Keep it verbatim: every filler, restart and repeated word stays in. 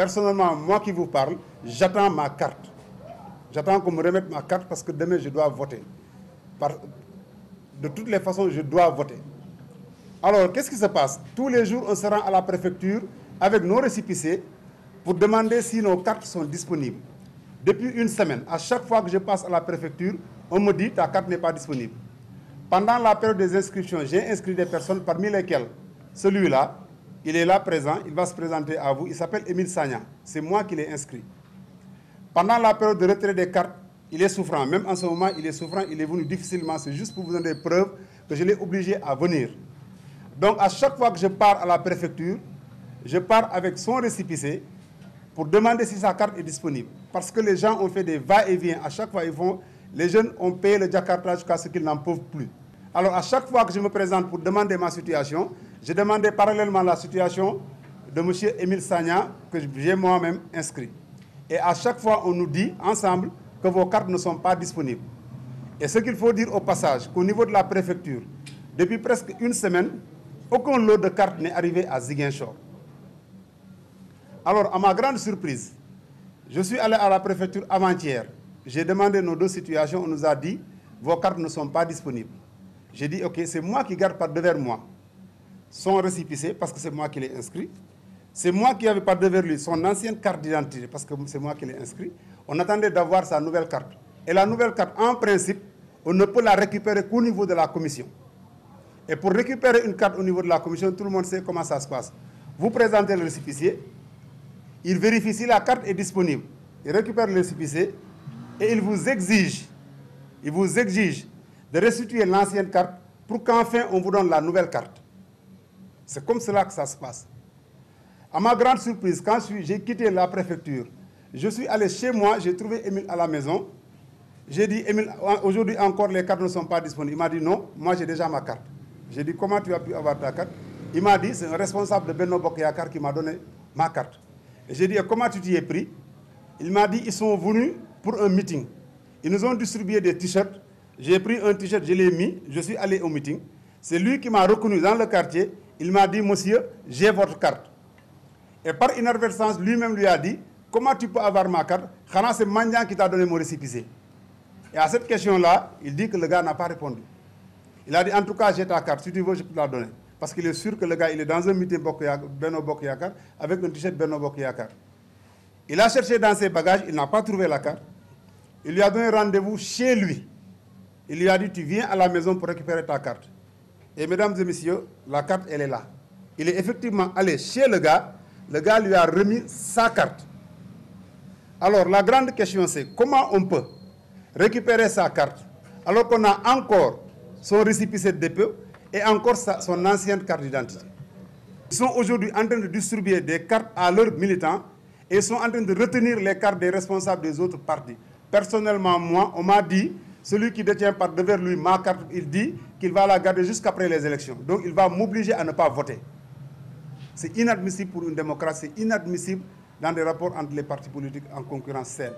Personnellement, moi qui vous parle, j'attends ma carte. J'attends qu'on me remette ma carte parce que demain, je dois voter. Par... De toutes les façons, je dois voter. Alors, qu'est-ce qui se passe? Tous les jours, on se rend à la préfecture avec nos récépissés pour demander si nos cartes sont disponibles. Depuis une semaine, à chaque fois que je passe à la préfecture, on me dit « ta carte n'est pas disponible ». Pendant la période des inscriptions, j'ai inscrit des personnes parmi lesquelles celui-là, il est là présent, il va se présenter à vous, il s'appelle Émile Sagna, c'est moi qui l'ai inscrit. Pendant la période de retrait des cartes, il est souffrant, même en ce moment il est souffrant, il est venu difficilement, c'est juste pour vous donner des preuves que je l'ai obligé à venir. Donc à chaque fois que je pars à la préfecture, je pars avec son récépissé pour demander si sa carte est disponible. Parce que les gens ont fait des va-et-vient, à chaque fois ils vont, les jeunes ont payé le jakarta jusqu'à ce qu'ils n'en peuvent plus. Alors à chaque fois que je me présente pour demander ma situation, j'ai demandé parallèlement la situation de M. Émile Sagna que j'ai moi-même inscrit. Et à chaque fois, on nous dit ensemble que vos cartes ne sont pas disponibles. Et ce qu'il faut dire au passage, qu'au niveau de la préfecture, depuis presque une semaine, aucun lot de cartes n'est arrivé à Ziguinchor. Alors à ma grande surprise, je suis allé à la préfecture avant-hier. J'ai demandé nos deux situations, on nous a dit vos cartes ne sont pas disponibles. J'ai dit, ok, c'est moi qui garde par devers moi son récépissé, parce que c'est moi qui l'ai inscrit. C'est moi qui avais par devers lui son ancienne carte d'identité, parce que c'est moi qui l'ai inscrit. On attendait d'avoir sa nouvelle carte. Et la nouvelle carte, en principe, on ne peut la récupérer qu'au niveau de la commission. Et pour récupérer une carte au niveau de la commission, tout le monde sait comment ça se passe. Vous présentez le récépissé, il vérifie si la carte est disponible. Il récupère le récépissé et il vous exige, il vous exige de restituer l'ancienne carte pour qu'enfin on vous donne la nouvelle carte. C'est comme cela que ça se passe. À ma grande surprise, quand j'ai quitté la préfecture, je suis allé chez moi, j'ai trouvé Émile à la maison. J'ai dit, Émile, aujourd'hui encore les cartes ne sont pas disponibles. Il m'a dit non, moi j'ai déjà ma carte. J'ai dit, comment tu as pu avoir ta carte? Il m'a dit, c'est un responsable de Benno Bokéakar qui m'a donné ma carte. J'ai dit, comment tu t'y es pris? Il m'a dit, ils sont venus pour un meeting. Ils nous ont distribué des t-shirts. J'ai pris un t-shirt, je l'ai mis, je suis allé au meeting. C'est lui qui m'a reconnu dans le quartier. Il m'a dit, monsieur, j'ai votre carte. Et par inadvertance, lui-même lui a dit, comment tu peux avoir ma carte? Khana, c'est Mandian qui t'a donné mon récépissé. Et à cette question-là, il dit que le gars n'a pas répondu. Il a dit, en tout cas, j'ai ta carte, si tu veux, je peux te la donner. Parce qu'il est sûr que le gars, il est dans un meeting Benno Bokéakar avec un t-shirt Benno Bokéakar. Il a cherché dans ses bagages, il n'a pas trouvé la carte. Il lui a donné rendez-vous chez lui. Il lui a dit, tu viens à la maison pour récupérer ta carte. Et mesdames et messieurs, la carte, elle est là. Il est effectivement allé chez le gars. Le gars lui a remis sa carte. Alors, la grande question, c'est comment on peut récupérer sa carte alors qu'on a encore son récépissé de dépôt et encore sa, son ancienne carte d'identité. Ils sont aujourd'hui en train de distribuer des cartes à leurs militants et sont en train de retenir les cartes des responsables des autres partis. Personnellement, moi, on m'a dit... Celui qui détient par devers lui ma carte, il dit qu'il va la garder jusqu'après les élections. Donc il va m'obliger à ne pas voter. C'est inadmissible pour une démocratie, c'est inadmissible dans des rapports entre les partis politiques en concurrence saine.